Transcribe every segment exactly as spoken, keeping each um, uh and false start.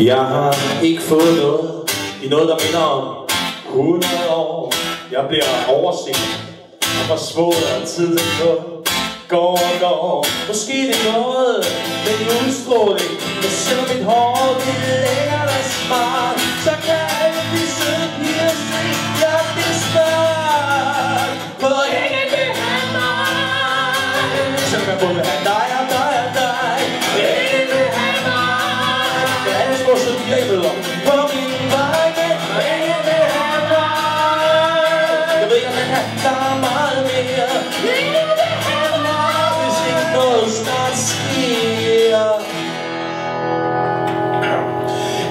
Ja, ikke fået noget i noget, der minder om hundrede år. Jeg bliver overset og forsvundet, og tiden går, går og går. Måske det er noget med en udstråling, men selvom mit hår det er lækkert og smart, så kan jeg ikke blive søde piger se, jeg bliver smart. For ingen vil have mig, så kan jeg både have dig og dig og dig. Ingen vil have mig, det er alle små søde piger, jeg møder på min vej, men ingen vil have mig. Jeg ved ikke, om den her, der er meget mere. Ingen vil have mig, hvis ikke noget snart sker.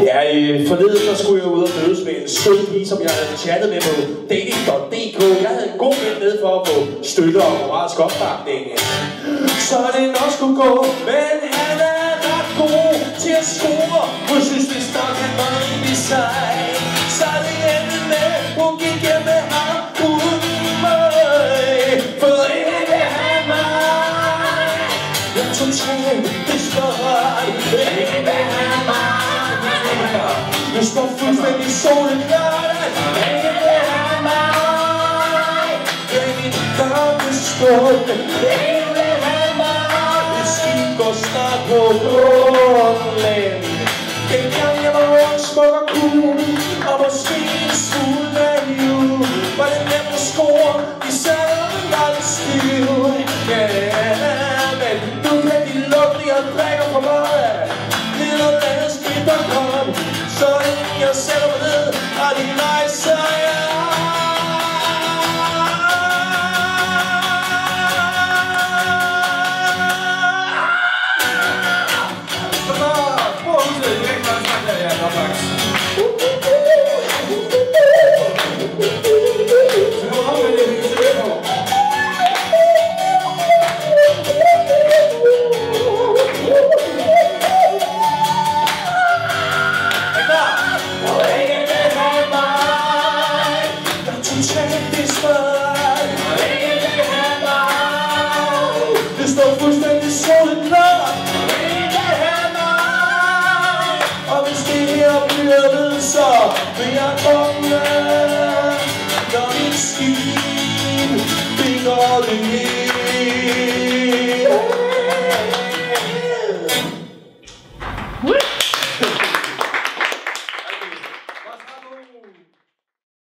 Ja, i forleden så skulle jeg ud og mødes med en sød pige, som jeg havde chattet med på dating punktum d k. Jeg havde en god mænd med for at få støtte og moralsk opbakning, så det nok skulle gå. Men han er ret god til at score. Hun synes, det snart kan være rimelig sej. Så det endte med, hun gik hjem med ham uden mig. For ingen vil have mig. Jeg tog træen, det står høj. Ingen vil have mig. Du står fuldstændig solen lørdag. Ingen vil have mig. Det er min dørme skål. Ingen vil have mig. Det skib går snart på grundland. Den gang jeg var ung, smuk og cool, og måske en smule naiv, var det nemt at score, især når jeg var lidt stiv. Ja, men nu kan de lukke, og drikker for meget. Det er noget andet skib, der kom. Så inden jeg sætter mig ned, og det rejser jeg. Så så, prøv at huske, at jeg ikke bare snakker, at jeg er opvaks. Så nu har vi det, vi kan se på. Men jeg kommer, når mit skib, det går det hele.